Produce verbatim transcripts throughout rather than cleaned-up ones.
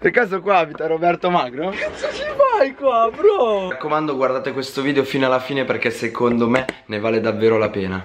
Per caso qua abita Roberto Magro? Cazzo ci fai qua, bro? Mi raccomando, guardate questo video fino alla fine perché secondo me ne vale davvero la pena.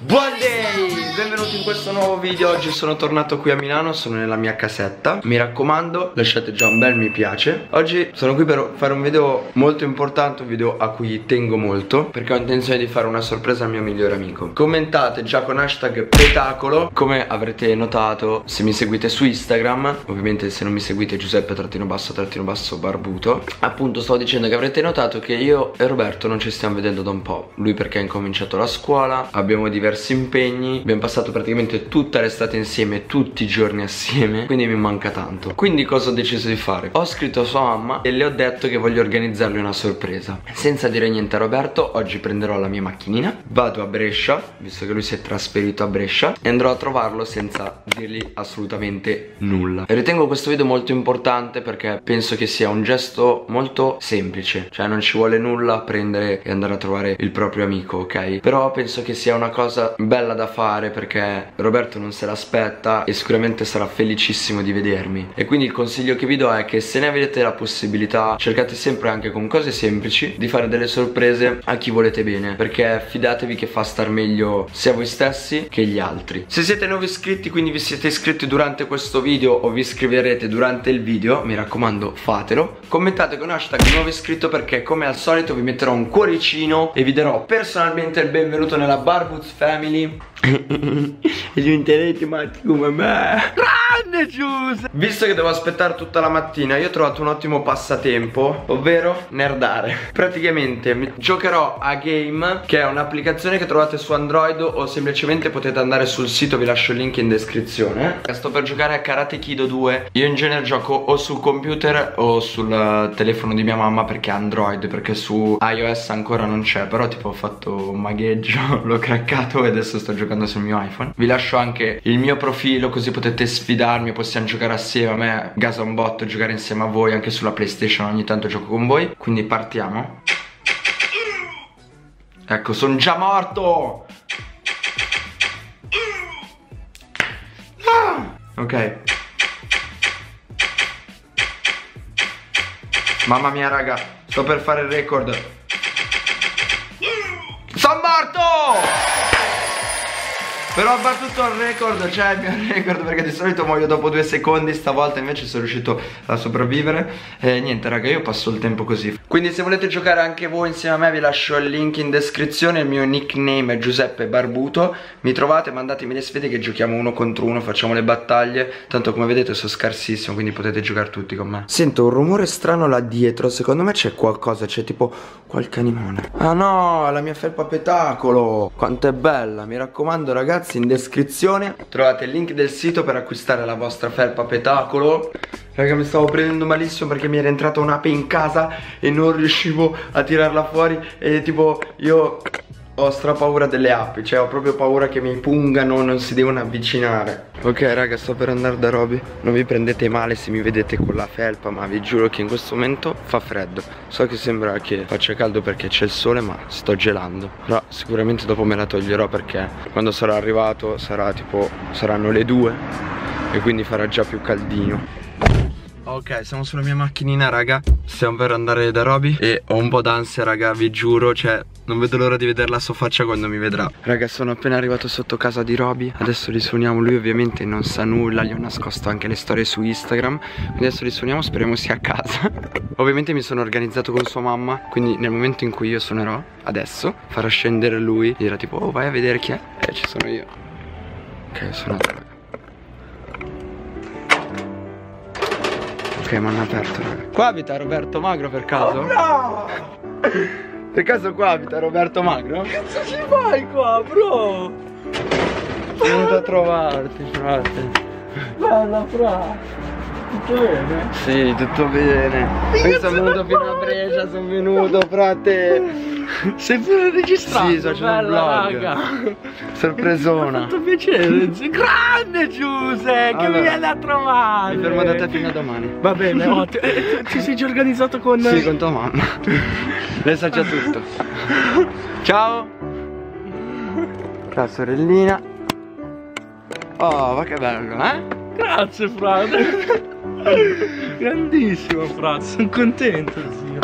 Buon day! Benvenuti in questo nuovo video. Oggi sono tornato qui a Milano, sono nella mia casetta. Mi raccomando, lasciate già un bel mi piace. Oggi sono qui per fare un video molto importante, un video a cui tengo molto, perché ho intenzione di fare una sorpresa al mio migliore amico. Commentate già con hashtag petacolo. Come avrete notato, se mi seguite su Instagram, ovviamente se non mi seguite Giuseppe trattino basso trattino basso Barbuto, appunto sto dicendo che avrete notato che io e Roberto non ci stiamo vedendo da un po'. Lui perché ha incominciato la scuola, abbiamo diversi impegni, abbiamo passato praticamente tutta l'estate insieme, tutti i giorni assieme, quindi mi manca tanto. Quindi cosa ho deciso di fare? Ho scritto a sua mamma e le ho detto che voglio organizzarle una sorpresa. Senza dire niente a Roberto, oggi prenderò la mia macchinina, vado a Brescia, visto che lui si è trasferito a Brescia, e andrò a trovarlo senza dirgli assolutamente nulla. E ritengo questo video molto importante perché penso che sia un gesto molto semplice, cioè non ci vuole nulla a prendere e andare a trovare il proprio amico, ok? Però penso che sia una cosa bella da fare, perché Roberto non se l'aspetta e sicuramente sarà felicissimo di vedermi. E quindi il consiglio che vi do è che, se ne avete la possibilità, cercate sempre, anche con cose semplici, di fare delle sorprese a chi volete bene, perché fidatevi che fa star meglio sia voi stessi che gli altri. Se siete nuovi iscritti, quindi vi siete iscritti durante questo video o vi iscriverete durante il video, mi raccomando fatelo. Commentate con hashtag nuovo iscritto, perché come al solito vi metterò un cuoricino e vi darò personalmente il benvenuto nella Barbuto Family. E diventerete matti come me. Grande Giuse! Visto che devo aspettare tutta la mattina, io ho trovato un ottimo passatempo, ovvero nerdare. Praticamente giocherò a Game, che è un'applicazione che trovate su Android, o semplicemente potete andare sul sito, vi lascio il link in descrizione. Sto per giocare a Karate Kid due. Io in genere gioco o sul computer o sul telefono di mia mamma, perché è Android, perché su iOS ancora non c'è. Però tipo ho fatto un magheggio, l'ho craccato e adesso sto giocando sul mio iPhone. Vi lascio anche il mio profilo, così potete sfidarmi, possiamo giocare assieme. A me gasa un botto giocare insieme a voi. Anche sulla PlayStation ogni tanto gioco con voi. Quindi partiamo. Ecco, sono già morto. ah, Ok. Mamma mia raga, sto per fare il record. Sono morto. Però ho battuto il record, cioè il mio record, perché di solito muoio dopo due secondi, stavolta invece sono riuscito a sopravvivere. E niente raga, io passo il tempo così. Quindi se volete giocare anche voi insieme a me, vi lascio il link in descrizione. Il mio nickname è Giuseppe Barbuto. Mi trovate, mandatemi le sfide che giochiamo uno contro uno, facciamo le battaglie. Tanto come vedete sono scarsissimo, quindi potete giocare tutti con me. Sento un rumore strano là dietro, secondo me c'è qualcosa, c'è tipo qualche animale. Ah no, la mia felpa petacolo, quanto è bella. Mi raccomando ragazzi, in descrizione trovate il link del sito per acquistare la vostra felpa petacolo. Raga, mi stavo prendendo malissimo perché mi era entrata un'ape in casa e non riuscivo a tirarla fuori. E tipo io ho stra paura delle api, cioè ho proprio paura che mi pungano, non si devono avvicinare. Ok raga, sto per andare da Roby. Non vi prendete male se mi vedete con la felpa, ma vi giuro che in questo momento fa freddo. So che sembra che faccia caldo perché c'è il sole, ma sto gelando. Però sicuramente dopo me la toglierò, perché quando sarò arrivato sarà tipo, saranno le due e quindi farà già più caldino. Ok, siamo sulla mia macchinina raga, stiamo per andare da Roby e ho un po' d'ansia raga, vi giuro, cioè non vedo l'ora di vedere la sua faccia quando mi vedrà. Raga, sono appena arrivato sotto casa di Roby, adesso risuoniamo, lui ovviamente non sa nulla, gli ho nascosto anche le storie su Instagram, quindi adesso risuoniamo, speriamo sia a casa. Ovviamente mi sono organizzato con sua mamma, quindi nel momento in cui io suonerò, adesso farà scendere lui, dirà tipo oh vai a vedere chi è, e eh, ci sono io. Ok, suonato raga. Ok, mi hanno aperto raga. Qua abita Roberto Magro per caso? Oh, no! Per caso qua abita Roberto Magro? Cazzo ci fai qua, bro? Sono venuto a trovarti, frate. Bella frate. Tutto bene? Sì, tutto bene. Io sono venuto fino a Brescia, sono venuto, frate. Sei pure registrato? Sì, sto facendo un vlog. Raga. Sorpresona. Mi ha fatto piacere. Grande Giuse, che allora, mi viene a trovare. Mi fermo da te fino a domani. Va bene, oh, ti, ti sei già organizzato con... Sì, con tua mamma. Lei sa già tutto. Ciao. La sorellina. Oh, ma che bello, eh? Grazie, Fran. Grandissimo, Fran. Sono contento, zio.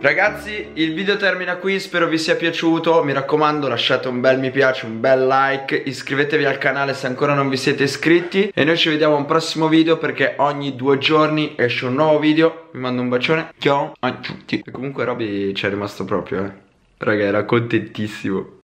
Ragazzi, il video termina qui, spero vi sia piaciuto. Mi raccomando, lasciate un bel mi piace, un bel like, iscrivetevi al canale se ancora non vi siete iscritti. E noi ci vediamo a un prossimo video, perché ogni due giorni esce un nuovo video. Vi mando un bacione, ciao a tutti. E comunque Roby ci è rimasto proprio, eh. Raga, era contentissimo.